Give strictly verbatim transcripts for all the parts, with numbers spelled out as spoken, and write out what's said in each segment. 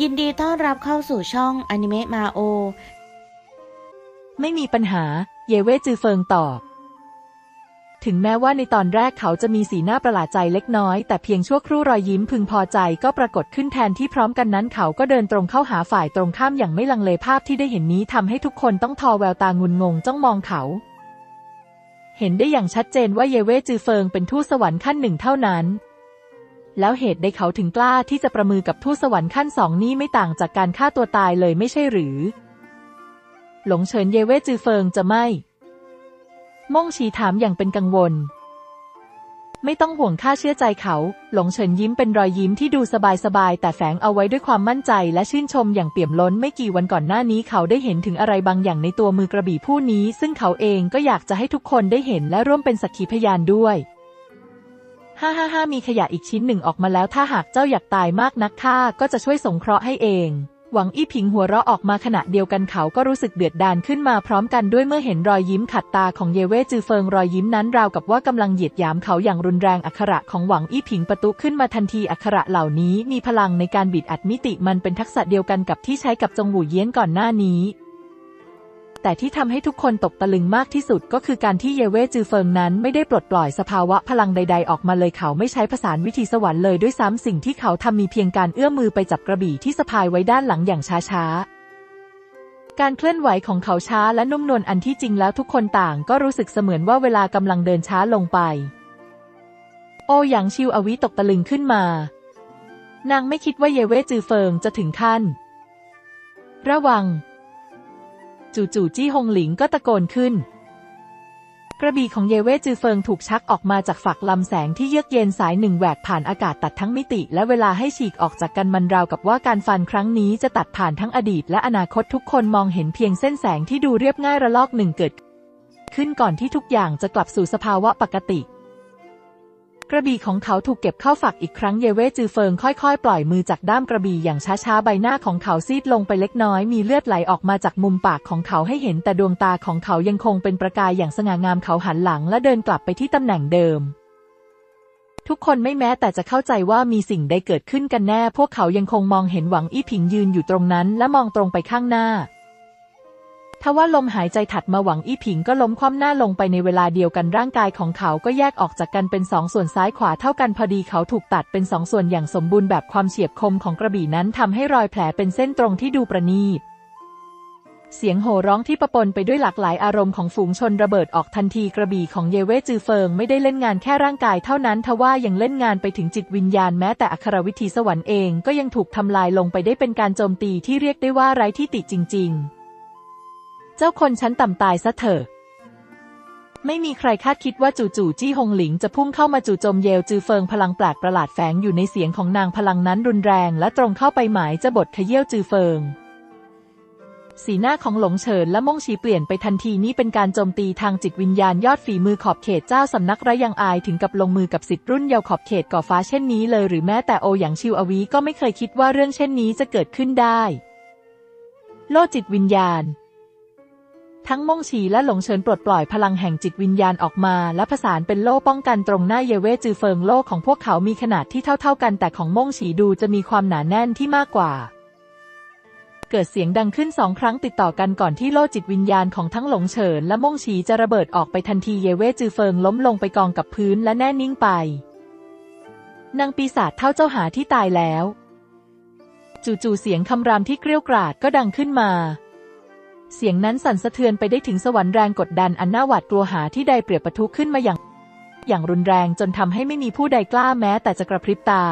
ยินดีต้อนรับเข้าสู่ช่องอนิเมะมาโอไม่มีปัญหาเยเว่จือเฟิงตอบถึงแม้ว่าในตอนแรกเขาจะมีสีหน้าประหลาดใจเล็กน้อยแต่เพียงชั่วครู่รอยยิ้มพึงพอใจก็ปรากฏขึ้นแทนที่พร้อมกันนั้นเขาก็เดินตรงเข้าหาฝ่ายตรงข้ามอย่างไม่ลังเลภาพที่ได้เห็นนี้ทำให้ทุกคนต้องทอแววตางุนงงจ้องมองเขาเห็นได้อย่างชัดเจนว่าเยเว่จือเฟิงเป็นทูตสวรรค์ขั้นหนึ่งเท่านั้นแล้วเหตุใดเขาถึงกล้าที่จะประมือกับทูตสวรรค์ขั้นสองนี้ไม่ต่างจากการฆ่าตัวตายเลยไม่ใช่หรือหลงเฉินเยเว่จือเฟิงจะไม่ม่งชีถามอย่างเป็นกังวลไม่ต้องห่วงข้าเชื่อใจเขาหลงเฉินยิ้มเป็นรอยยิ้มที่ดูสบายๆแต่แฝงเอาไว้ด้วยความมั่นใจและชื่นชมอย่างเปี่ยมล้นไม่กี่วันก่อนหน้านี้เขาได้เห็นถึงอะไรบางอย่างในตัวมือกระบี่ผู้นี้ซึ่งเขาเองก็อยากจะให้ทุกคนได้เห็นและร่วมเป็นสักขีพยานด้วยฮ่าฮ่าฮ่ามีขยะอีกชิ้นหนึ่งออกมาแล้วถ้าหากเจ้าอยากตายมากนักข้าก็จะช่วยสงเคราะห์ให้เองหวังอี้ผิงหัวเราะออกมาขณะเดียวกันเขาก็รู้สึกเดือดดาลขึ้นมาพร้อมกันด้วยเมื่อเห็นรอยยิ้มขัดตาของเยเว่จือเฟิงรอยยิ้มนั้นราวกับว่ากำลังเหยียดหยามเขาอย่างรุนแรงอักขระของหวังอี้ผิงประตุขึ้นมาทันทีอักขระเหล่านี้มีพลังในการบิดอัดมิติมันเป็นทักษะเดียวกันกับที่ใช้กับจงหูเยี้ยนก่อนหน้านี้แต่ที่ทำให้ทุกคนตกตะลึงมากที่สุดก็คือการที่เยเว่จือเฟิงนั้นไม่ได้ปลดปล่อยสภาวะพลังใดๆออกมาเลยเขาไม่ใช้ภาษาวิธีสวรรค์เลยด้วยซ้ำสิ่งที่เขาทำมีเพียงการเอื้อมมือไปจับกระบี่ที่สะพายไว้ด้านหลังอย่างช้าๆการเคลื่อนไหวของเขาช้าและนุ่มนวลอันที่จริงแล้วทุกคนต่างก็รู้สึกเสมือนว่าเวลากำลังเดินช้าลงไปโอหยางชิวอวิตกตะลึงขึ้นมานางไม่คิดว่าเยเว่จือเฟิงจะถึงขั้นระวังจู่ๆจี้ฮงหลิงก็ตะโกนขึ้นกระบี่ของเยเว่จือเฟิงถูกชักออกมาจากฝักลำแสงที่เยือกเย็นสายหนึ่งแหวกผ่านอากาศตัดทั้งมิติและเวลาให้ฉีกออกจากกันมันราวกับว่าการฟันครั้งนี้จะตัดผ่านทั้งอดีตและอนาคตทุกคนมองเห็นเพียงเส้นแสงที่ดูเรียบง่ายระลอกหนึ่งเกิดขึ้นก่อนที่ทุกอย่างจะกลับสู่สภาวะปกติกระบี่ของเขาถูกเก็บเข้าฝักอีกครั้งเยเว่จือเฟิงค่อยๆปล่อยมือจากด้ามกระบี่อย่างช้าๆใบหน้าของเขาซีดลงไปเล็กน้อยมีเลือดไหลออกมาจากมุมปากของเขาให้เห็นแต่ดวงตาของเขายังคงเป็นประกายอย่างสง่างามเขาหันหลังและเดินกลับไปที่ตำแหน่งเดิมทุกคนไม่แม้แต่จะเข้าใจว่ามีสิ่งใดเกิดขึ้นกันแน่พวกเขายังคงมองเห็นหวังอี้ผิงยืนอยู่ตรงนั้นและมองตรงไปข้างหน้าทว่าลมหายใจถัดมาหวังอี้ผิงก็ล้มคว่ำหน้าลงไปในเวลาเดียวกันร่างกายของเขาก็แยกออกจากกันเป็นสองส่วนซ้ายขวาเท่ากันพอดีเขาถูกตัดเป็นสองส่วนอย่างสมบูรณ์แบบความเฉียบคมของกระบี่นั้นทำให้รอยแผลเป็นเส้นตรงที่ดูประณีตเสียงโห่ร้องที่ปะปนไปด้วยหลากหลายอารมณ์ของฝูงชนระเบิดออกทันทีกระบี่ของเยเว่จือเฟิงไม่ได้เล่นงานแค่ร่างกายเท่านั้นทว่ายังเล่นงานไปถึงจิตวิญญาณแม้แต่อัครวิธีสวรรค์เองก็ยังถูกทำลายลงไปได้เป็นการโจมตีที่เรียกได้ว่าไร้ที่ติจริงๆเจ้าคนชั้นต่ำตายซะเถอะไม่มีใครคาดคิดว่าจู่ๆจี้ฮงหลิงจะพุ่งเข้ามาจู่โจมเยลจือเฟิงพลังแปลกประหลาดแฝงอยู่ในเสียงของนางพลังนั้นรุนแรงและตรงเข้าไปหมายจะบทเขยี้ยวจือเฟิงสีหน้าของหลงเฉินและม่งชีเปลี่ยนไปทันทีนี้เป็นการโจมตีทางจิตวิญญาณยอดฝีมือขอบเขตเจ้าสำนักระยังอายถึงกับลงมือกับศิษย์รุ่นเยาว์ขอบเขตก่อฟ้าเช่นนี้เลยหรือแม้แต่โอหยางชิวอวีก็ไม่เคยคิดว่าเรื่องเช่นนี้จะเกิดขึ้นได้โลจิตวิญญาณทั้งม่งชีและหลงเฉินปลดปล่อยพลังแห่งจิตวิญญาณออกมาและผสานเป็นโล่ป้องกันตรงหน้าเยเว่จือเฟิงโล่ของพวกเขามีขนาดที่เท่าๆกันแต่ของม่งชีดูจะมีความหนาแน่นที่มากกว่าเกิดเสียงดังขึ้นสองครั้งติดต่อกันก่อนที่โล่จิตวิญญาณของทั้งหลงเฉินและม่งชีจะระเบิดออกไปทันทีเยเว่จือเฟิงล้มลงไปกองกับพื้นและแน่นิ่งไปนางปีศาจเท่าเจ้าหาที่ตายแล้วจู่ๆเสียงคำรามที่เกรี้ยวกราดก็ดังขึ้นมาเสียงนั้นสั่นสะเทือนไปได้ถึงสวรรค์แรงกดดันอันน่าหวาดกลัวหาที่ใดเปรียบปะทุขึ้นมาอย่างอย่างรุนแรงจนทำให้ไม่มีผู้ใดกล้าแม้แต่จะกระพริบตา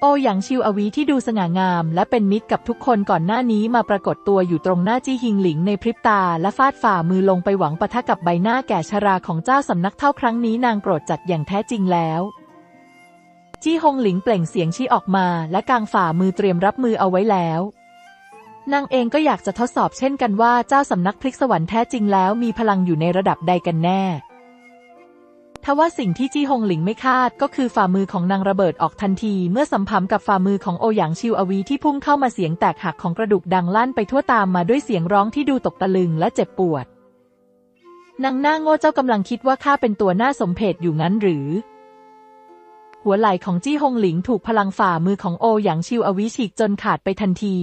โอหยางชิวอวีที่ดูสง่างามและเป็นมิตรกับทุกคนก่อนหน้านี้มาปรากฏตัวอยู่ตรงหน้าจี้ฮิงหลิงในพริบตาและฟาดฝ่ามือลงไปหวังปะทะกับใบหน้าแก่ชราของเจ้าสำนักเท่าครั้งนี้นางโกรธจัดอย่างแท้จริงแล้วจี้ฮงหลิงเปล่งเสียงชี้ออกมาและกางฝ่ามือเตรียมรับมือเอาไว้แล้วนางเองก็อยากจะทดสอบเช่นกันว่าเจ้าสำนักพลิกสวรรค์แท้จริงแล้วมีพลังอยู่ในระดับใดกันแน่ทว่าสิ่งที่จี้ฮงหลิงไม่คาดก็คือฝ่ามือของนางระเบิดออกทันทีเมื่อสัมผัสกับฝ่ามือของโอหยางชิวอวีที่พุ่งเข้ามาเสียงแตกหักของกระดูกดังลั่นไปทั่วตามมาด้วยเสียงร้องที่ดูตกตะลึงและเจ็บปวดนางหน้าโง่เจ้ากำลังคิดว่าข้าเป็นตัวน่าสมเพชอยู่งั้นหรือ หัวไหล่ของจี้ฮงหลิงถูกพลังฝ่ามือของโอหยางชิวอวิฉีกจนขาดไปทันที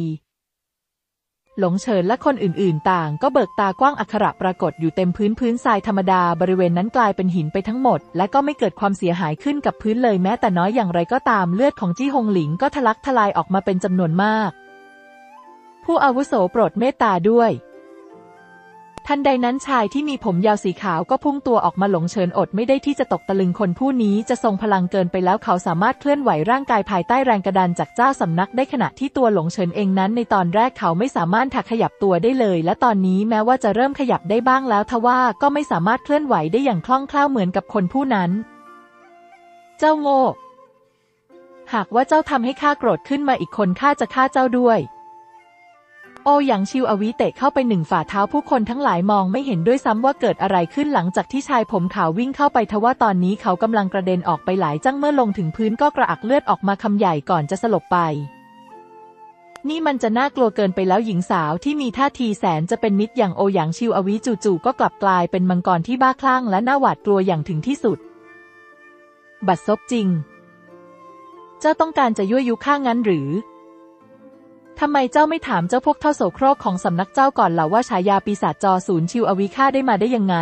หลงเฉินและคนอื่นๆต่างก็เบิกตากว้างอักขระปรากฏอยู่เต็มพื้นพื้นทรายธรรมดาบริเวณนั้นกลายเป็นหินไปทั้งหมดและก็ไม่เกิดความเสียหายขึ้นกับพื้นเลยแม้แต่น้อยอย่างไรก็ตามเลือดของจี้ฮงหลิงก็ทะลักทลายออกมาเป็นจำนวนมากผู้อาวุโสโปรดเมตตาด้วยทันใดนั้นชายที่มีผมยาวสีขาวก็พุ่งตัวออกมาหลงเฉินอดไม่ได้ที่จะตกตะลึงคนผู้นี้จะทรงพลังเกินไปแล้วเขาสามารถเคลื่อนไหวร่างกายภายใต้แรงกระดานจากเจ้าสำนักได้ขณะที่ตัวหลงเฉินเองนั้นในตอนแรกเขาไม่สามารถถักขยับตัวได้เลยและตอนนี้แม้ว่าจะเริ่มขยับได้บ้างแล้วทว่าก็ไม่สามารถเคลื่อนไหวได้อย่างคล่องแคล่วเหมือนกับคนผู้นั้นเจ้าโง่หากว่าเจ้าทำให้ข้าโกรธขึ้นมาอีกคนข้าจะฆ่าเจ้าด้วยโอหยางชิวอวิเตะเข้าไปหนึ่งฝ่าเท้าผู้คนทั้งหลายมองไม่เห็นด้วยซ้ำว่าเกิดอะไรขึ้นหลังจากที่ชายผมขาววิ่งเข้าไปทว่าตอนนี้เขากำลังกระเด็นออกไปหลายจั่งเมื่อลงถึงพื้นก็กระอักเลือดออกมาคำใหญ่ก่อนจะสลบไปนี่มันจะน่ากลัวเกินไปแล้วหญิงสาวที่มีท่าทีแสนจะเป็นมิตรอย่างโอหยางชิวอวิจู่ๆก็กลับกลายเป็นมังกรที่บ้าคลั่งและน่าหวาดกลัวอย่างถึงที่สุดบัดซบจริงเจ้าต้องการจะยั่วยุข้างั้นหรือทำไมเจ้าไม่ถามเจ้าพวกเท่าโสโครกของสำนักเจ้าก่อนเหล่าว่าฉายาปีศาจจอศูนย์ชิวอวิฆ่าได้มาได้ยังไง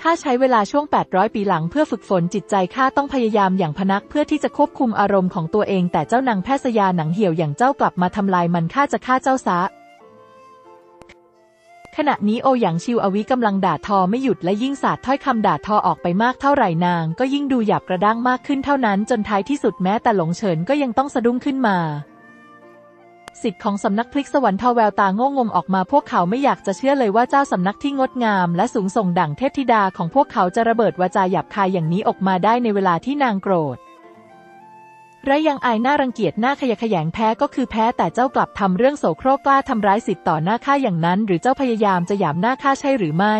ข้าใช้เวลาช่วงแปดร้อยปีหลังเพื่อฝึกฝนจิตใจข้าต้องพยายามอย่างพนักเพื่อที่จะควบคุมอารมณ์ของตัวเองแต่เจ้านางแพทยาหนังเหี่ยวอย่างเจ้ากลับมาทำลายมันข้าจะฆ่าเจ้าซะขณะนี้โอหยางชิวอวิกำลังด่าทอไม่หยุดและยิ่งสาดถ้อยคำด่าทอออกไปมากเท่าไหร่นางก็ยิ่งดูหยาบกระด้างมากขึ้นเท่านั้นจนท้ายที่สุดแม้แต่หลงเฉินก็ยังต้องสะดุ้งขึ้นมาสิทธิ์ของสำนักพลิกสวรรค์ทอแววตาโง่งมออกมาพวกเขาไม่อยากจะเชื่อเลยว่าเจ้าสำนักที่งดงามและสูงส่งดั่งเทพธิดาของพวกเขาจะระเบิดวาจาหยาบคายอย่างนี้ออกมาได้ในเวลาที่นางโกรธไรยังอายน่ารังเกียจหน้าขยะแขยงแพ้ก็คือแพ้แต่เจ้ากลับทำเรื่องโสโครกกล้าทำร้ายสิทธิ์ต่อหน้าข้าอย่างนั้นหรือเจ้าพยายามจะหยามหน้าข้าใช่หรือไม่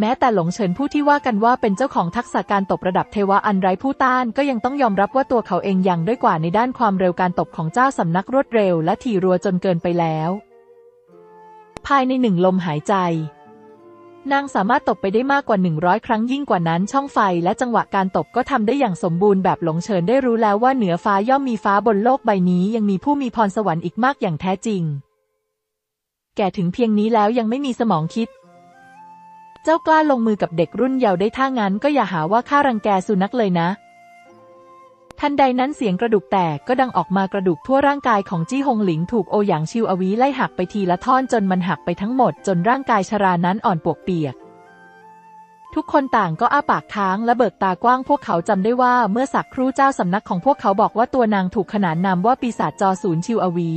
แม้แต่หลงเฉินผู้ที่ว่ากันว่าเป็นเจ้าของทักษะการตบระดับเทวะอันไร้ผู้ต้านก็ยังต้องยอมรับว่าตัวเขาเองยังด้อยกว่าในด้านความเร็วการตบของเจ้าสำนักรวดเร็วและถี่รัวจนเกินไปแล้วภายในหนึ่งลมหายใจนางสามารถตบไปได้มากกว่าหนึ่งร้อยครั้งยิ่งกว่านั้นช่องไฟและจังหวะการตบก็ทำได้อย่างสมบูรณ์แบบหลงเฉินได้รู้แล้วว่าเหนือฟ้าย่อมมีฟ้าบนโลกใบนี้ยังมีผู้มีพรสวรรค์อีกมากอย่างแท้จริงแก่ถึงเพียงนี้แล้วยังไม่มีสมองคิดเจ้ากล้าลงมือกับเด็กรุ่นเยาว์ได้ถ้างั้นก็อย่าหาว่าข้ารังแกสุนัขเลยนะทันใดนั้นเสียงกระดูกแตกก็ดังออกมากระดูกทั่วร่างกายของจี้ฮงหลิงถูกโอหยางชิวอวิไล่หักไปทีละท่อนจนมันหักไปทั้งหมดจนร่างกายชรานั้นอ่อนปวกเปียกทุกคนต่างก็อ้าปากค้างและเบิกตากว้างพวกเขาจำได้ว่าเมื่อสักครู่เจ้าสำนักของพวกเขาบอกว่าตัวนางถูกขนานนามว่าปีศาจจอศูนย์ชิวอวิ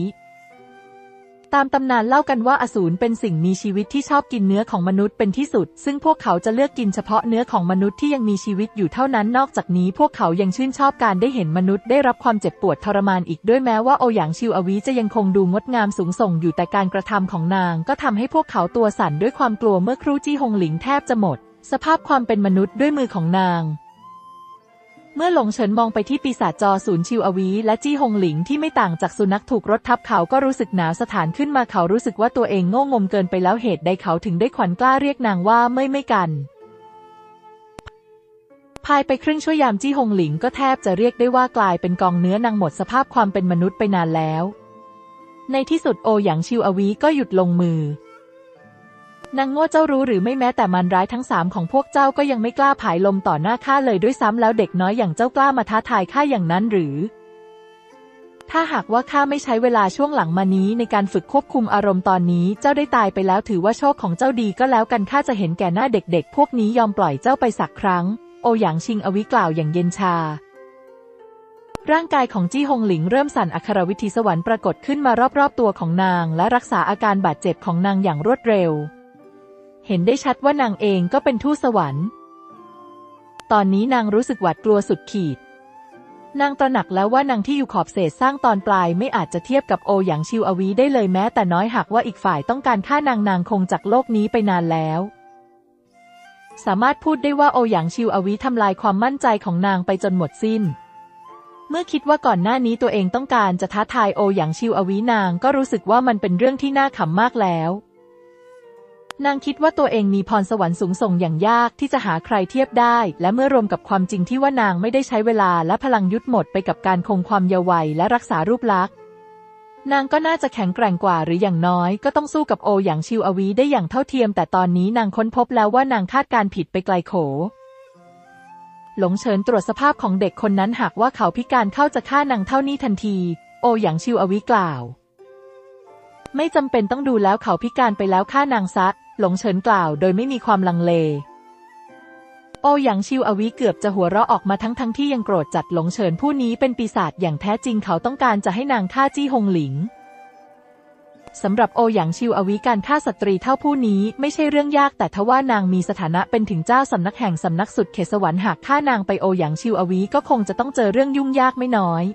ตามตำนานเล่ากันว่าอสูรเป็นสิ่งมีชีวิตที่ชอบกินเนื้อของมนุษย์เป็นที่สุดซึ่งพวกเขาจะเลือกกินเฉพาะเนื้อของมนุษย์ที่ยังมีชีวิตอยู่เท่านั้นนอกจากนี้พวกเขายังชื่นชอบการได้เห็นมนุษย์ได้รับความเจ็บปวดทรมานอีกด้วยแม้ว่าโอหยางชิวอวิจะยังคงดูงดงามสูงส่งอยู่แต่การกระทำของนางก็ทำให้พวกเขาตัวสั่นด้วยความกลัวเมื่อครู่จี้ฮงหลิงแทบจะหมดสภาพความเป็นมนุษย์ด้วยมือของนางเมื่อหลงเฉินมองไปที่ปีศาจจอศูนย์ชิวอวิและจี้ฮงหลิงที่ไม่ต่างจากสุนัขถูกรถทับเขาก็รู้สึกหนาวสถานขึ้นมาเขารู้สึกว่าตัวเองโง่งมเกินไปแล้วเหตุใดเขาถึงได้ขวัญกล้าเรียกนางว่าไม่ไม่กันภายไปครึ่งชั่วยามจี้ฮงหลิงก็แทบจะเรียกได้ว่ากลายเป็นกองเนื้อนางหมดสภาพความเป็นมนุษย์ไปนานแล้วในที่สุดโอหยางชิวอวิก็หยุดลงมือนางโง่เจ้ารู้หรือไม่แม้แต่มันร้ายทั้งสามของพวกเจ้าก็ยังไม่กล้าผายลมต่อหน้าข้าเลยด้วยซ้ำแล้วเด็กน้อยอย่างเจ้ากล้ามาท้าทายข้าอย่างนั้นหรือถ้าหากว่าข้าไม่ใช้เวลาช่วงหลังมานี้ในการฝึกควบคุมอารมณ์ตอนนี้เจ้าได้ตายไปแล้วถือว่าโชคของเจ้าดีก็แล้วกันข้าจะเห็นแก่หน้าเด็กๆพวกนี้ยอมปล่อยเจ้าไปสักครั้งโอหยางชิงอวิกล่าวอย่างเย็นชาร่างกายของจี้ฮงหลิงเริ่มสั่นอัครวิธีสวรรค์ปรากฏขึ้นมารอบๆตัวของนางและรักษาอาการบาดเจ็บของนางอย่างรวดเร็วเห็นได้ชัดว่านางเองก็เป็นทูตสวรรค์ตอนนี้นางรู้สึกหวาดกลัวสุดขีดนางตระหนักแล้วว่านางที่อยู่ขอบเศษสร้างตอนปลายไม่อาจจะเทียบกับโอหยางชิวอวิได้เลยแม้แต่น้อยหากว่าอีกฝ่ายต้องการฆ่านางนางคงจากโลกนี้ไปนานแล้วสามารถพูดได้ว่าโอหยางชิวอวิทำลายความมั่นใจของนางไปจนหมดสิ้นเมื่อคิดว่าก่อนหน้านี้ตัวเองต้องการจะท้าทายโอหยางชิวอวินางก็รู้สึกว่ามันเป็นเรื่องที่น่าขำมากแล้ว นางคิดว่าตัวเองมีพรสวรรค์สูงส่งอย่างยากที่จะหาใครเทียบได้และเมื่อรวมกับความจริงที่ว่านางไม่ได้ใช้เวลาและพลังยุทธหมดไปกับการคงความเยาว์วัยและรักษารูปลักษณ์นางก็น่าจะแข็งแกร่งกว่าหรืออย่างน้อยก็ต้องสู้กับโอหยางชิวอวีได้อย่างเท่าเทียมแต่ตอนนี้นางค้นพบแล้วว่านางคาดการผิดไปไกลโขหลงเฉินตรวจสภาพของเด็กคนนั้นหากว่าเขาพิการเข้าจะฆ่านางเท่านี้ทันทีโอหยางชิวอวีกล่าวไม่จำเป็นต้องดูแล้วเขาพิการไปแล้วฆ่านางซะหลงเฉินกล่าวโดยไม่มีความลังเลโอหยางชิวอวีเกือบจะหัวเราะออกมาทั้งทั้งที่ยังโกรธจัดหลงเฉินผู้นี้เป็นปีศาจอย่างแท้จริงเขาต้องการจะให้นางฆ่าจี้ฮงหลิงสำหรับโอหยางชิวอวีการฆ่าสตรีเท่าผู้นี้ไม่ใช่เรื่องยากแต่ทว่านางมีสถานะเป็นถึงเจ้าสำนักแห่งสำนักสุดเขตสวรรค์หากฆ่านางไปโอหยางชิวอวีก็คงจะต้องเจอเรื่องยุ่งยากไม่น้อย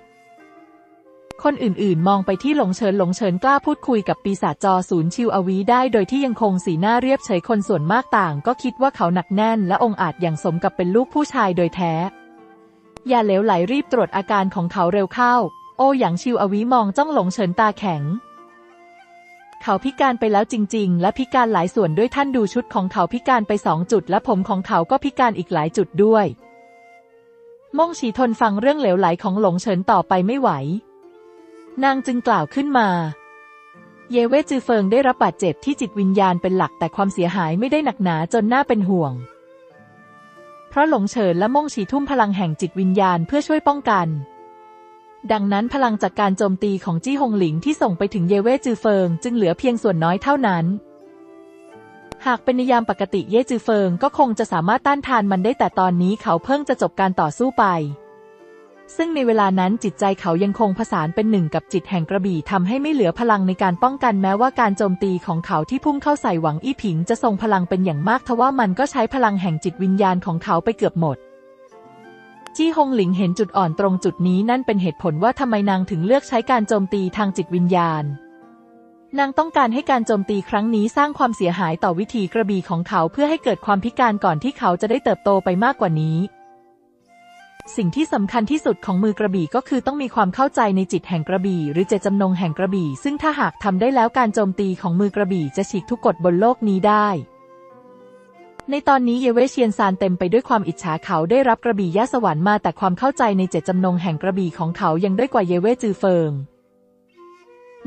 คนอื่นๆมองไปที่หลงเฉินหลงเฉินกล้าพูดคุยกับปีศาจจอศูนย์ชิวอวีได้โดยที่ยังคงสีหน้าเรียบเฉยคนส่วนมากต่างก็คิดว่าเขาหนักแน่นและองอาจอย่างสมกับเป็นลูกผู้ชายโดยแท้อย่าเหลวไหลรีบตรวจอาการของเขาเร็วเข้าโอหยางชิวอวีมองจ้องหลงเฉินตาแข็งเขาพิการไปแล้วจริงๆและพิการหลายส่วนด้วยท่านดูชุดของเขาพิการไปสองจุดและผมของเขาก็พิการอีกหลายจุดด้วยม่งฉีทนฟังเรื่องเหลวไหลของหลงเฉินต่อไปไม่ไหวนางจึงกล่าวขึ้นมาเยเว่จือเฟิงได้รับบาดเจ็บที่จิตวิญญาณเป็นหลักแต่ความเสียหายไม่ได้หนักหนาจนน่าเป็นห่วงเพราะหลงเฉินและม่งฉีทุ่มพลังแห่งจิตวิญญาณเพื่อช่วยป้องกันดังนั้นพลังจากการโจมตีของจี้ฮงหลิงที่ส่งไปถึงเยเว่จือเฟิงจึงเหลือเพียงส่วนน้อยเท่านั้นหากเป็นในยามปกติเย่จือเฟิงก็คงจะสามารถต้านทานมันได้แต่ตอนนี้เขาเพิ่งจะจบการต่อสู้ไปซึ่งในเวลานั้นจิตใจเขายังคงผสานเป็นหนึ่งกับจิตแห่งกระบี่ทำให้ไม่เหลือพลังในการป้องกันแม้ว่าการโจมตีของเขาที่พุ่งเข้าใส่หวังอี้ผิงจะทรงพลังเป็นอย่างมากทว่ามันก็ใช้พลังแห่งจิตวิญญาณของเขาไปเกือบหมดจี้ฮงหลิงเห็นจุดอ่อนตรงจุดนี้นั่นเป็นเหตุผลว่าทำไมนางถึงเลือกใช้การโจมตีทางจิตวิญญาณนางต้องการให้การโจมตีครั้งนี้สร้างความเสียหายต่อวิถีกระบี่ของเขาเพื่อให้เกิดความพิการก่อนที่เขาจะได้เติบโตไปมากกว่านี้สิ่งที่สำคัญที่สุดของมือกระบี่ก็คือต้องมีความเข้าใจในจิตแห่งกระบี่หรือเจตจำนงแห่งกระบี่ซึ่งถ้าหากทำได้แล้วการโจมตีของมือกระบี่จะฉีกทุกกฎบนโลกนี้ได้ในตอนนี้เยเว่เชียนซานเต็มไปด้วยความอิจฉาเขาได้รับกระบี่ย่าสวรรค์มาแต่ความเข้าใจในเจตจำนงแห่งกระบี่ของเขายังด้อยกว่าเยเว่จือเฟิง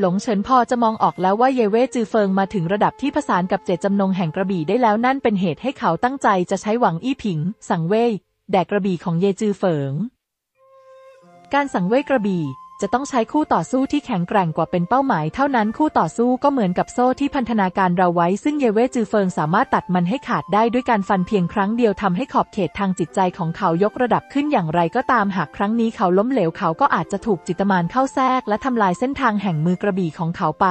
หลงเฉินพอจะมองออกแล้วว่าเยเว่จือเฟิงมาถึงระดับที่ผสานกับเจตจำนงแห่งกระบี่ได้แล้วนั่นเป็นเหตุให้เขาตั้งใจจะใช้หวังอี้ผิงสังเว่ยแดกกระบี่ของเยจือเฟิงการสังเวยกระบี่จะต้องใช้คู่ต่อสู้ที่แข็งแกร่งกว่าเป็นเป้าหมายเท่านั้นคู่ต่อสู้ก็เหมือนกับโซ่ที่พันธนาการเราไว้ซึ่งเยเว่จือเฟิงสามารถตัดมันให้ขาดได้ด้วยการฟันเพียงครั้งเดียวทำให้ขอบเขตทางจิตใจของเขายกระดับขึ้นอย่างไรก็ตามหากครั้งนี้เขาล้มเหลวเขาก็อาจจะถูกจิตมารเข้าแทรกและทำลายเส้นทางแห่งมือกระบี่ของเขาไป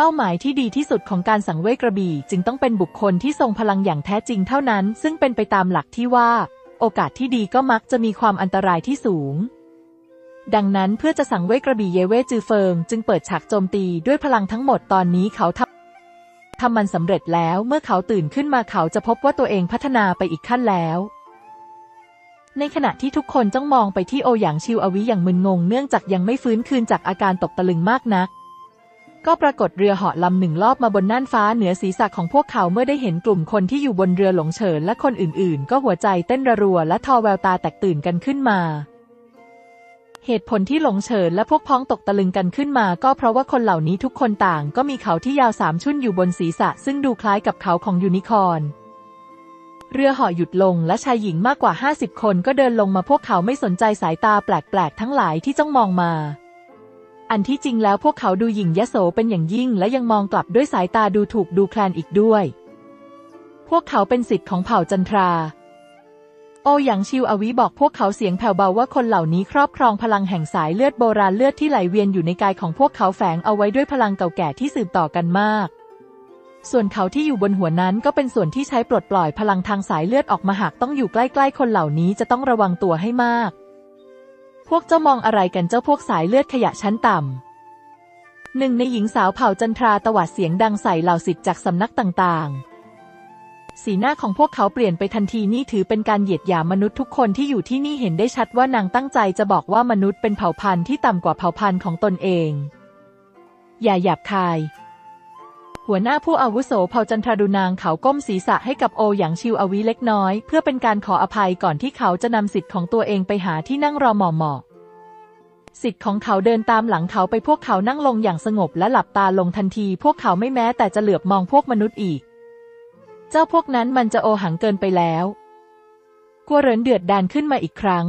เป้าหมายที่ดีที่สุดของการสังเวยกระบี่จึงต้องเป็นบุคคลที่ทรงพลังอย่างแท้จริงเท่านั้นซึ่งเป็นไปตามหลักที่ว่าโอกาสที่ดีก็มักจะมีความอันตรายที่สูงดังนั้นเพื่อจะสังเวยกระบี่เยเว่จือเฟิงจึงเปิดฉากโจมตีด้วยพลังทั้งหมดตอนนี้เขาทำทำมันสำเร็จแล้วเมื่อเขาตื่นขึ้นมาเขาจะพบว่าตัวเองพัฒนาไปอีกขั้นแล้วในขณะที่ทุกคนจ้องมองไปที่โอหยางชิวอวีอย่างมึนงงเนื่องจากยังไม่ฟื้นคืนจากอาการตกตะลึงมากนักก็ปรากฏเรือเหาะลำหนึ่งลอบมาบนน่านฟ้าเหนือศีรษะของพวกเขาเมื่อได้เห็นกลุ่มคนที่อยู่บนเรือหลงเฉินและคนอื่นๆก็หัวใจเต้นระรัวและทอแววตาแตกตื่นกันขึ้นมาเหตุผลที่หลงเฉินและพวกพ้องตกตะลึงกันขึ้นมาก็เพราะว่าคนเหล่านี้ทุกคนต่างก็มีเขาที่ยาวสามชุ่นอยู่บนศีรษะซึ่งดูคล้ายกับเขาของยูนิคอร์นเรือเหาะหยุดลงและชายหญิงมากกว่าห้าสิบคนก็เดินลงมาพวกเขาไม่สนใจสายตาแปลกๆทั้งหลายที่จ้องมองมาอันที่จริงแล้วพวกเขาดูหยิ่งยโสเป็นอย่างยิ่งและยังมองกลับด้วยสายตาดูถูกดูแคลนอีกด้วยพวกเขาเป็นศิษย์ของเผ่าจันทราโอหยางชิวอวีบอกพวกเขาเสียงแผ่วเบาว่าคนเหล่านี้ครอบครองพลังแห่งสายเลือดโบราณเลือดที่ไหลเวียนอยู่ในกายของพวกเขาแฝงเอาไว้ด้วยพลังเก่าแก่ที่สืบต่อกันมากส่วนเขาที่อยู่บนหัวนั้นก็เป็นส่วนที่ใช้ปลดปล่อยพลังทางสายเลือดออกมาหากต้องอยู่ใกล้ๆคนเหล่านี้จะต้องระวังตัวให้มากพวกเจ้ามองอะไรกันเจ้าพวกสายเลือดขยะชั้นต่ำหนึ่งในหญิงสาวเผ่าจันทราตวาดเสียงดังใส่เหล่าศิษย์จากสำนักต่างๆสีหน้าของพวกเขาเปลี่ยนไปทันทีนี่ถือเป็นการเหยียดหยามมนุษย์ทุกคนที่อยู่ที่นี่เห็นได้ชัดว่านางตั้งใจจะบอกว่ามนุษย์เป็นเผ่าพันธุ์ที่ต่ำกว่าเผ่าพันธุ์ของตนเองอย่าหยาบคาย หัวหน้าผู้อาวุโสเผ่าจันทราดุนางเขาก้มศีรษะให้กับโอหยางชิวอวิเล็กน้อยเพื่อเป็นการขออภัยก่อนที่เขาจะนำสิทธิ์ของตัวเองไปหาที่นั่งรอหมอหมอสิทธิ์ของเขาเดินตามหลังเขาไปพวกเขานั่งลงอย่างสงบและหลับตาลงทันทีพวกเขาไม่แม้แต่จะเหลือบมองพวกมนุษย์อีกเจ้าพวกนั้นมันจะโอหังเกินไปแล้วกัวเหรินเดือดดานขึ้นมาอีกครั้ง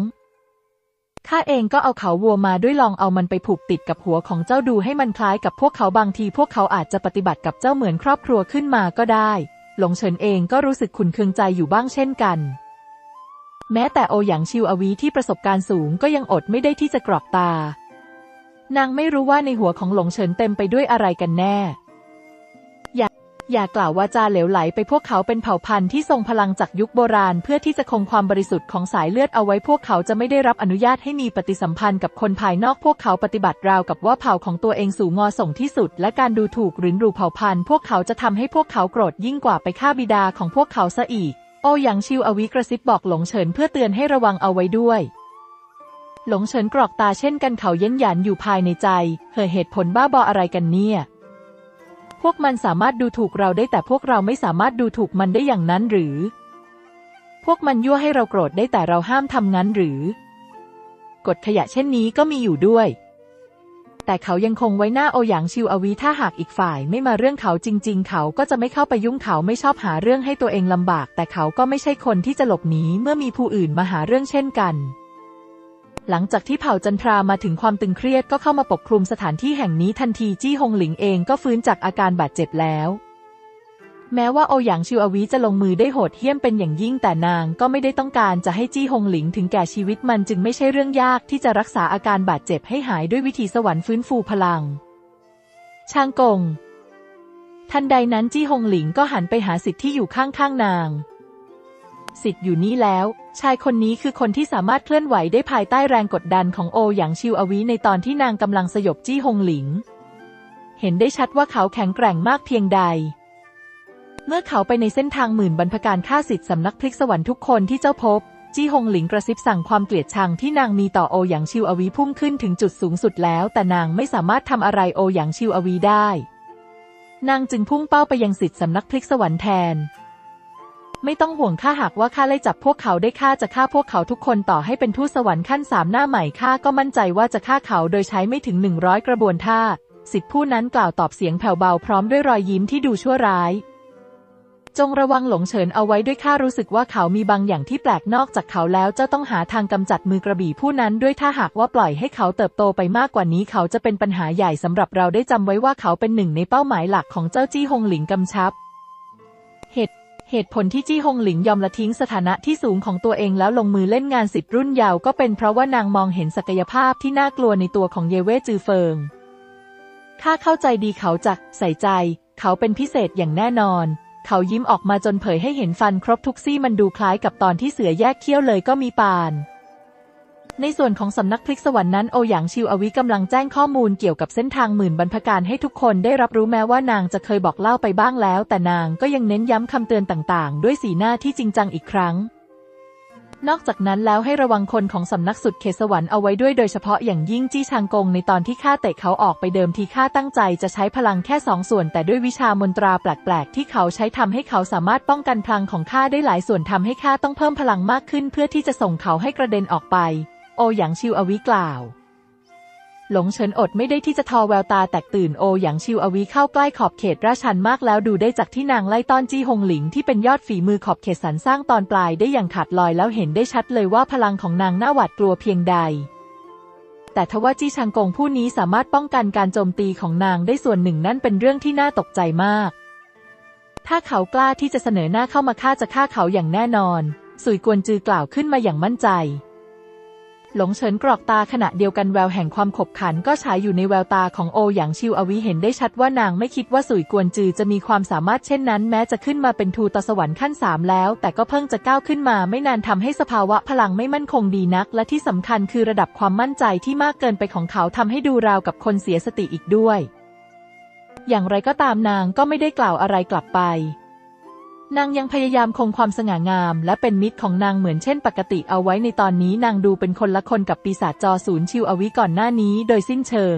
ข้าเองก็เอาเขาวัวมาด้วยลองเอามันไปผูกติดกับหัวของเจ้าดูให้มันคล้ายกับพวกเขาบางทีพวกเขาอาจจะปฏิบัติกับเจ้าเหมือนครอบครัวขึ้นมาก็ได้หลงเฉินเองก็รู้สึกขุ่นเคืองใจอยู่บ้างเช่นกันแม้แต่โอหยางชิวอวีที่ประสบการณ์สูงก็ยังอดไม่ได้ที่จะกรอกตานางไม่รู้ว่าในหัวของหลงเฉินเต็มไปด้วยอะไรกันแน่อย่าอย่ากล่าวว่าจาเหลวไหลไปพวกเขาเป็นเผ่าพันธุ์ที่ทรงพลังจากยุคโบราณเพื่อที่จะคงความบริสุทธิ์ของสายเลือดเอาไว้พวกเขาจะไม่ได้รับอนุญาตให้มีปฏิสัมพันธ์กับคนภายนอกพวกเขาปฏิบัติราวกับว่าเผ่าของตัวเองสูงงอส่งที่สุดและการดูถูกหรือรูเผ่าพันธุ์พวกเขาจะทำให้พวกเขาโกรธยิ่งกว่าไปฆ่าบิดาของพวกเขาซะอีกโอหยางชิวอวิกระซิบบอกหลงเฉินเพื่อเตือนให้ระวังเอาไว้ด้วยหลงเฉินกรอกตาเช่นกันเขาเย็นหยันอยู่ภายในใจเห่อเหตุผลบ้าบออะไรกันเนี่ยพวกมันสามารถดูถูกเราได้แต่พวกเราไม่สามารถดูถูกมันได้อย่างนั้นหรือพวกมันยั่วให้เราโกรธได้แต่เราห้ามทำงั้นหรือกฎขยะเช่นนี้ก็มีอยู่ด้วยแต่เขายังคงไว้หน้าโอหยางชิวอวีถ้าหากอีกฝ่ายไม่มาเรื่องเขาจริงๆเขาก็จะไม่เข้าไปยุ่งเขาไม่ชอบหาเรื่องให้ตัวเองลำบากแต่เขาก็ไม่ใช่คนที่จะหลบหนีเมื่อมีผู้อื่นมาหาเรื่องเช่นกันหลังจากที่เผ่าจันทรามาถึงความตึงเครียดก็เข้ามาปกคลุมสถานที่แห่งนี้ทันทีจี้ฮงหลิงเองก็ฟื้นจากอาการบาดเจ็บแล้วแม้ว่าโอหยางชิวอวีจะลงมือได้โหดเหี้ยมเป็นอย่างยิ่งแต่นางก็ไม่ได้ต้องการจะให้จี้ฮงหลิงถึงแก่ชีวิตมันจึงไม่ใช่เรื่องยากที่จะรักษาอาการบาดเจ็บให้หายด้วยวิธีสวรรค์ฟื้นฟูพลังชางกงทันใดนั้นจี้ฮงหลิงก็หันไปหาสิทธิ์ที่อยู่ข้างๆนางสิทธิ์อยู่นี้แล้วชายคนนี้คือคนที่สามารถเคลื่อนไหวได้ภายใต้แรงกดดันของโอหยางชิวอวีในตอนที่นางกำลังสยบจี้ฮงหลิงเห็นได้ชัดว่าเขาแข็งแกร่งมากเพียงใดเมื่อเขาไปในเส้นทางหมื่นบรรพการฆ่าสิทธิ์สำนักพลิกสวรรค์ทุกคนที่เจ้าพบจี้ฮงหลิงกระซิบสั่งความเกลียดชังที่นางมีต่อโอหยางชิวอวีพุ่งขึ้นถึงจุดสูงสุดแล้วแต่นางไม่สามารถทำอะไรโอหยางชิวอวีได้นางจึงพุ่งเป้าไปยังสิทธิ์สำนักพลิกสวรรค์แทนไม่ต้องห่วงข้าหากว่าข้าไล่จับพวกเขาได้ข้าจะฆ่าพวกเขาทุกคนต่อให้เป็นทูตสวรรค์ขั้นสามหน้าใหม่ข้าก็มั่นใจว่าจะฆ่าเขาโดยใช้ไม่ถึงหนึ่งร้อยกระบวนท่าสิทธิ์ผู้นั้นกล่าวตอบเสียงแผ่วเบาพร้อมด้วยรอยยิ้มที่ดูชั่วร้ายจงระวังหลงเฉินเอาไว้ด้วยข้ารู้สึกว่าเขามีบางอย่างที่แปลกนอกจากเขาแล้วเจ้าต้องหาทางกำจัดมือกระบี่ผู้นั้นด้วยถ้าหากว่าปล่อยให้เขาเติบโตไปมากกว่านี้เขาจะเป็นปัญหาใหญ่สำหรับเราได้จำไว้ว่าเขาเป็นหนึ่งในเป้าหมายหลักของเจ้าจี้ฮงหลิงกำชับเหตุเหตุผลที่จี้ฮงหลิงยอมละทิ้งสถานะที่สูงของตัวเองแล้วลงมือเล่นงานสิบรุ่นยาวก็เป็นเพราะว่านางมองเห็นศักยภาพที่น่ากลัวในตัวของเยเว่จือเฟิงข้าเข้าใจดีเขาจักใส่ใจเขาเป็นพิเศษอย่างแน่นอนเขายิ้มออกมาจนเผยให้เห็นฟันครบทุกซี่มันดูคล้ายกับตอนที่เสือแยกเขี้ยวเลยก็มีปานในส่วนของสำนักพลิกสวรรค์นั้นโอหยางชิวอวิกำลังแจ้งข้อมูลเกี่ยวกับเส้นทางหมื่นบรรพการให้ทุกคนได้รับรู้แม้ว่านางจะเคยบอกเล่าไปบ้างแล้วแต่นางก็ยังเน้นย้ำคำเตือนต่างๆด้วยสีหน้าที่จริงจังอีกครั้งนอกจากนั้นแล้วให้ระวังคนของสำนักสุดเขตสวรรค์เอาไว้ด้วยโดยเฉพาะอย่างยิ่งจี้ชางกงในตอนที่ข้าเตะเขาออกไปเดิมทีข้าตั้งใจจะใช้พลังแค่สองส่วนแต่ด้วยวิชามนตราแปลกๆที่เขาใช้ทำให้เขาสามารถป้องกันพลังของข้าได้หลายส่วนทำให้ข้าต้องเพิ่มพลังมากขึ้นเพื่อที่จะส่งเขาให้กระเด็นออกไปโอหยางชิวอวีกล่าวหลงเฉินอดไม่ได้ที่จะทอแววตาแตกตื่นโอหยางชิวอวีเข้าใกล้ขอบเขตราชันมากแล้วดูได้จากที่นางไล่ต้อนจี้ฮงหลิงที่เป็นยอดฝีมือขอบเขตสรรสร้างตอนปลายได้อย่างขาดลอยแล้วเห็นได้ชัดเลยว่าพลังของนางน่าหวาดกลัวเพียงใดแต่ทว่าจี้ชางกงผู้นี้สามารถป้องกันการโจมตีของนางได้ส่วนหนึ่งนั่นเป็นเรื่องที่น่าตกใจมากถ้าเขากล้าที่จะเสนอหน้าเข้ามาฆ่าจะฆ่าเขาอย่างแน่นอนสุยกวนจือกล่าวขึ้นมาอย่างมั่นใจหลงเฉินกรอกตาขณะเดียวกันแววแห่งความขบขันก็ฉายอยู่ในแววตาของโอหยางชิวอวีเห็นได้ชัดว่านางไม่คิดว่าสุยกวนจือจะมีความสามารถเช่นนั้นแม้จะขึ้นมาเป็นทูตสวรรค์ขั้นสามแล้วแต่ก็เพิ่งจะก้าวขึ้นมาไม่นานทำให้สภาวะพลังไม่มั่นคงดีนักและที่สำคัญคือระดับความมั่นใจที่มากเกินไปของเขาทำให้ดูราวกับคนเสียสติอีกด้วยอย่างไรก็ตามนางก็ไม่ได้กล่าวอะไรกลับไปนางยังพยายามคงความสง่างามและเป็นมิตรของนางเหมือนเช่นปกติเอาไว้ในตอนนี้นางดูเป็นคนละคนกับปีศาจจอศูนย์ชิวอวิก่อนหน้านี้โดยสิ้นเชิง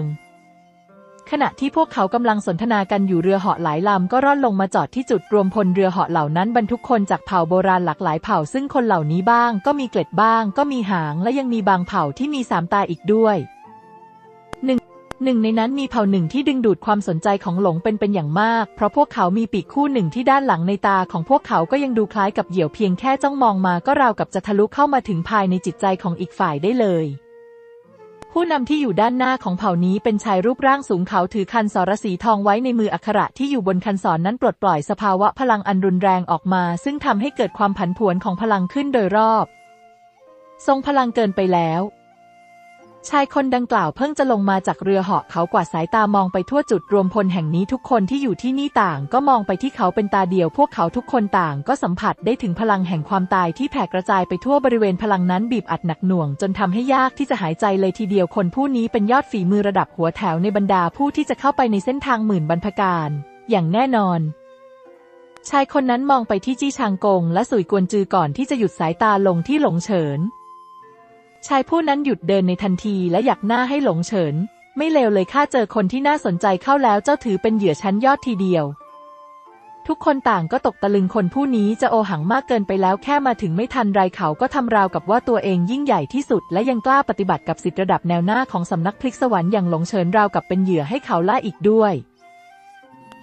ข ขณะที่พวกเขากำลังสนทนากันอยู่เรือเหาะหลายลำก็ร่อนลงมาจอดที่จุดรวมพลเรือเหาะเหล่านั้นบรรทุกคนจากเผ่าโบราณหลากหลายเผ่าซึ่งคนเหล่านี้บ้างก็มีเกล็ดบ้างก็มีหางและยังมีบางเผ่าที่มีสามตาอีกด้วยหนึ่งหนึ่งในนั้นมีเผ่าหนึ่งที่ดึงดูดความสนใจของหลงเป็นเป็นอย่างมากเพราะพวกเขามีปีกคู่หนึ่งที่ด้านหลังในตาของพวกเขาก็ยังดูคล้ายกับเหยี่ยวเพียงแค่จ้องมองมาก็ราวกับจะทะลุเข้ามาถึงภายในจิตใจของอีกฝ่ายได้เลยผู้นำที่อยู่ด้านหน้าของเผ่านี้เป็นชายรูปร่างสูงเขาถือคันสรสีทองไว้ในมืออักขระที่อยู่บนคันสรนั้นปลดปล่อยสภาวะพลังอันรุนแรงออกมาซึ่งทำให้เกิดความผันผวนของพลังขึ้นโดยรอบทรงพลังเกินไปแล้วชายคนดังกล่าวเพิ่งจะลงมาจากเรือเหาะเขากวาดสายตามองไปทั่วจุดรวมพลแห่งนี้ทุกคนที่อยู่ที่นี่ต่างก็มองไปที่เขาเป็นตาเดียวพวกเขาทุกคนต่างก็สัมผัสได้ถึงพลังแห่งความตายที่แผ่กระจายไปทั่วบริเวณพลังนั้นบีบอัดหนักหน่วงจนทำให้ยากที่จะหายใจเลยทีเดียวคนผู้นี้เป็นยอดฝีมือระดับหัวแถวในบรรดาผู้ที่จะเข้าไปในเส้นทางหมื่นบรรพการอย่างแน่นอนชายคนนั้นมองไปที่จี้ชางกงและสุยกวนจือก่อนที่จะหยุดสายตาลงที่หลงเฉินชายผู้นั้นหยุดเดินในทันทีและหยักหน้าให้หลงเฉินไม่เลวเลยข้าเจอคนที่น่าสนใจเข้าแล้วเจ้าถือเป็นเหยื่อชั้นยอดทีเดียวทุกคนต่างก็ตกตะลึงคนผู้นี้จะโอหังมากเกินไปแล้วแค่มาถึงไม่ทันไรเขาก็ทำราวกับว่าตัวเองยิ่งใหญ่ที่สุดและยังกล้าปฏิบัติกับสิทธิระดับแนวหน้าของสำนักพลิกสวรรค์อย่างหลงเฉินราวกับเป็นเหยื่อให้เขาล่าอีกด้วย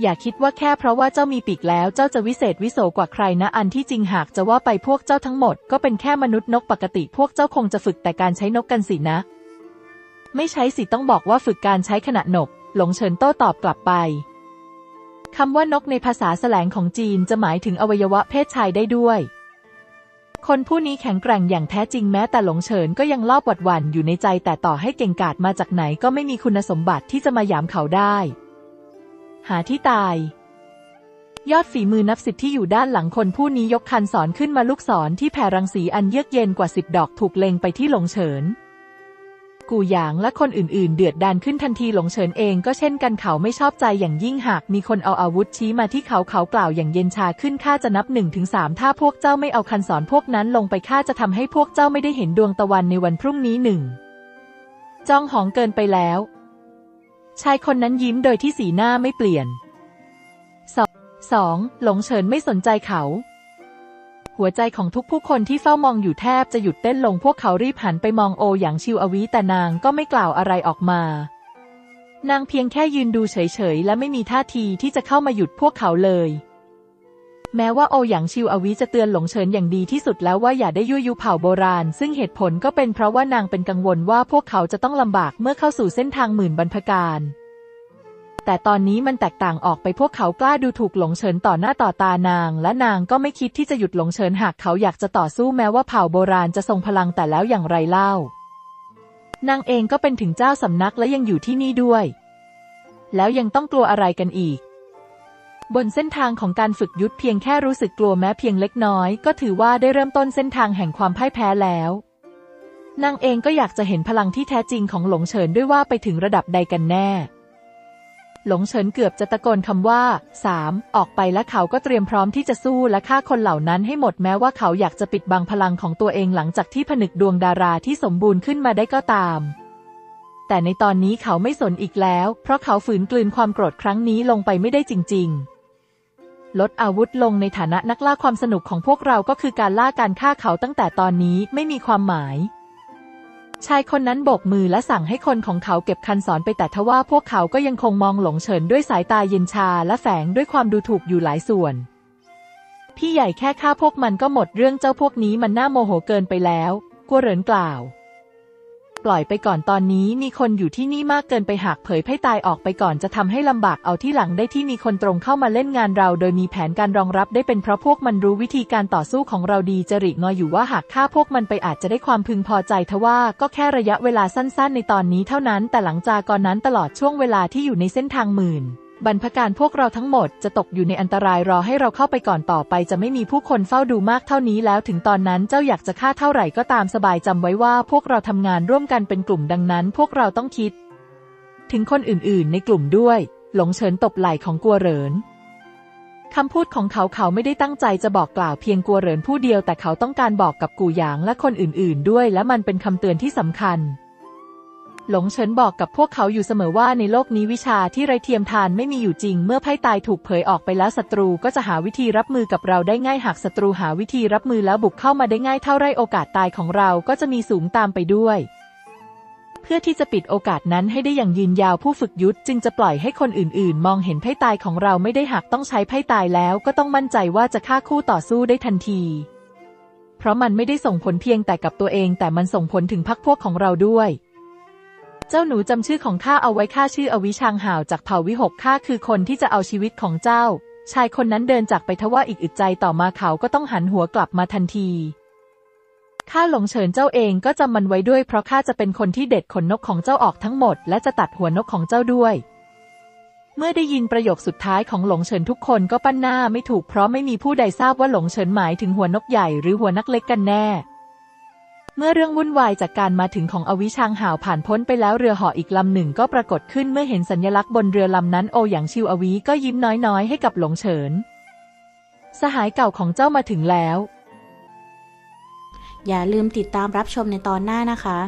อย่าคิดว่าแค่เพราะว่าเจ้ามีปีกแล้วเจ้าจะวิเศษวิโสกว่าใครนะอันที่จริงหากจะว่าไปพวกเจ้าทั้งหมดก็เป็นแค่มนุษย์นกปกติพวกเจ้าคงจะฝึกแต่การใช้นกกันสินะไม่ใช้สิต้องบอกว่าฝึกการใช้ขณะนกหลงเฉินโต้ตอบกลับไปคำว่านกในภาษาแสลงของจีนจะหมายถึงอวัยวะเพศชายได้ด้วยคนผู้นี้แข็งแกร่งอย่างแท้จริงแม้แต่หลงเฉินก็ยังลอบหวั่นหวั่นอยู่ในใจแต่ต่อให้เก่งกาจมาจากไหนก็ไม่มีคุณสมบัติที่จะมาหยามเขาได้หาที่ตายยอดฝีมือนับสิบที่อยู่ด้านหลังคนผู้นี้ยกคันสอนขึ้นมาลูกศรที่แผ่รังสีอันเยือกเย็นกว่าสิบดอกถูกเล็งไปที่หลงเฉินกู่หยางและคนอื่นๆเดือดดานขึ้นทันทีหลงเฉินเองก็เช่นกันเขาไม่ชอบใจอย่างยิ่งหากมีคนเอาอาวุธชี้มาที่เขาเขากล่าวอย่างเย็นชาขึ้นข้าจะนับหนึ่งถึงสามถ้าพวกเจ้าไม่เอาคันสอนพวกนั้นลงไปข้าจะทำให้พวกเจ้าไม่ได้เห็นดวงตะวันในวันพรุ่งนี้หนึ่งจ้องหองเกินไปแล้วชายคนนั้นยิ้มโดยที่สีหน้าไม่เปลี่ยนสองหลงเฉินไม่สนใจเขาหัวใจของทุกผู้คนที่เฝ้ามองอยู่แทบจะหยุดเต้นลงพวกเขารีบหันไปมองโอหยางชิวอวีแต่นางก็ไม่กล่าวอะไรออกมานางเพียงแค่ยืนดูเฉยๆและไม่มีท่าทีที่จะเข้ามาหยุดพวกเขาเลยแม้ว่าโอหยางชิวอวีจะเตือนหลงเฉินอย่างดีที่สุดแล้วว่าอย่าได้ยั่วยุเผ่าโบราณซึ่งเหตุผลก็เป็นเพราะว่านางเป็นกังวลว่าพวกเขาจะต้องลำบากเมื่อเข้าสู่เส้นทางหมื่นบรรพการแต่ตอนนี้มันแตกต่างออกไปพวกเขากล้าดูถูกหลงเฉินต่อหน้าต่อตานางและนางก็ไม่คิดที่จะหยุดหลงเฉินหากเขาอยากจะต่อสู้แม้ว่าเผ่าโบราณจะทรงพลังแต่แล้วอย่างไรเล่านางเองก็เป็นถึงเจ้าสำนักและยังอยู่ที่นี่ด้วยแล้วยังต้องกลัวอะไรกันอีกบนเส้นทางของการฝึกยุทธเพียงแค่รู้สึกกลัวแม้เพียงเล็กน้อยก็ถือว่าได้เริ่มต้นเส้นทางแห่งความพ่ายแพ้แล้วนางเองก็อยากจะเห็นพลังที่แท้จริงของหลงเฉินด้วยว่าไปถึงระดับใดกันแน่หลงเฉินเกือบจะตะโกนคำว่าสามออกไปและเขาก็เตรียมพร้อมที่จะสู้และฆ่าคนเหล่านั้นให้หมดแม้ว่าเขาอยากจะปิดบังพลังของตัวเองหลังจากที่ผนึกดวงดาราที่สมบูรณ์ขึ้นมาได้ก็ตามแต่ในตอนนี้เขาไม่สนอีกแล้วเพราะเขาฝืนกลืนความโกรธครั้งนี้ลงไปไม่ได้จริงๆลดอาวุธลงในฐานะนักล่าความสนุกของพวกเราก็คือการล่าการฆ่าเขาตั้งแต่ตอนนี้ไม่มีความหมายชายคนนั้นโบกมือและสั่งให้คนของเขาเก็บคันสอนไปแต่ทว่าพวกเขาก็ยังคงมองหลงเฉินด้วยสายตาเย็นชาและแฝงด้วยความดูถูกอยู่หลายส่วนพี่ใหญ่แค่ฆ่าพวกมันก็หมดเรื่องเจ้าพวกนี้มันน่าโมโหเกินไปแล้วกัวเหรินกล่าวปล่อยไปก่อนตอนนี้มีคนอยู่ที่นี่มากเกินไปหากเผยแพร่ตายออกไปก่อนจะทำให้ลำบากเอาที่หลังได้ที่มีคนตรงเข้ามาเล่นงานเราโดยมีแผนการรองรับได้เป็นเพราะพวกมันรู้วิธีการต่อสู้ของเราดีจริตงออยู่ว่าหากฆ่าพวกมันไปอาจจะได้ความพึงพอใจทว่าก็แค่ระยะเวลาสั้นๆในตอนนี้เท่านั้นแต่หลังจากก่อนนั้นตลอดช่วงเวลาที่อยู่ในเส้นทางหมื่นบรรพการพวกเราทั้งหมดจะตกอยู่ในอันตรายรอให้เราเข้าไปก่อนต่อไปจะไม่มีผู้คนเฝ้าดูมากเท่านี้แล้วถึงตอนนั้นเจ้าอยากจะฆ่าเท่าไหร่ก็ตามสบายจำไว้ว่าพวกเราทำงานร่วมกันเป็นกลุ่มดังนั้นพวกเราต้องคิดถึงคนอื่นๆในกลุ่มด้วยหลงเฉินตบไหล่ของกัวเหรินคำพูดของเขาเขาไม่ได้ตั้งใจจะบอกกล่าวเพียงกัวเหรินผู้เดียวแต่เขาต้องการบอกกับกู่หยางและคนอื่นๆด้วยและมันเป็นคำเตือนที่สำคัญ หลงเฉินบอกกับพวกเขาอยู่เสมอว่าในโลกนี้วิชาที่ไร้เทียมทานไม่มีอยู่จริงเมื่อไพ่ตายถูกเผยออกไปแล้วศัตรูก็จะหาวิธีรับมือกับเราได้ง่ายหากศัตรูหาวิธีรับมือแล้วบุกเข้ามาได้ง่ายเท่าไรโอกาสตายของเราก็จะมีสูงตามไปด้วยเพื่อที่จะปิดโอกาสนั้นให้ได้อย่างยืนยาวผู้ฝึกยุทธจึงจะปล่อยให้คนอื่นๆมองเห็นไพ่ตายของเราไม่ได้หากต้องใช้ไพ่ตายแล้วก็ต้องมั่นใจว่าจะฆ่าคู่ต่อสู้ได้ทันทีเพราะมันไม่ได้ส่งผลเพียงแต่กับตัวเองแต่มันส่งผลถึงพรรคพวกของเราด้วยเจ้าหนูจำชื่อของข้าเอาไว้ข้าชื่ออวิชางห่าวจากเผ่าวิหกข้าคือคนที่จะเอาชีวิตของเจ้าชายคนนั้นเดินจากไปทว่าอีกอึดใจต่อมาเขาก็ต้องหันหัวกลับมาทันทีข้าหลงเฉินเจ้าเองก็จำมันไว้ด้วยเพราะข้าจะเป็นคนที่เด็ดขนนกของเจ้าออกทั้งหมดและจะตัดหัวนกของเจ้าด้วยเมื่อได้ยินประโยคสุดท้ายของหลงเฉินทุกคนก็ปั้นหน้าไม่ถูกเพราะไม่มีผู้ใดทราบว่าหลงเฉินหมายถึงหัวนกใหญ่หรือหัวนักเล็กกันแน่เมื่อเรื่องวุ่นวายจากการมาถึงของอวิชางห่าวผ่านพ้นไปแล้วเรือห่ออีกลำหนึ่งก็ปรากฏขึ้นเมื่อเห็นสัญลักษณ์บนเรือลำนั้นโอหยางชิวอวิก็ยิ้มน้อยๆให้กับหลงเฉินสหายเก่าของเจ้ามาถึงแล้วอย่าลืมติดตามรับชมในตอนหน้านะคะ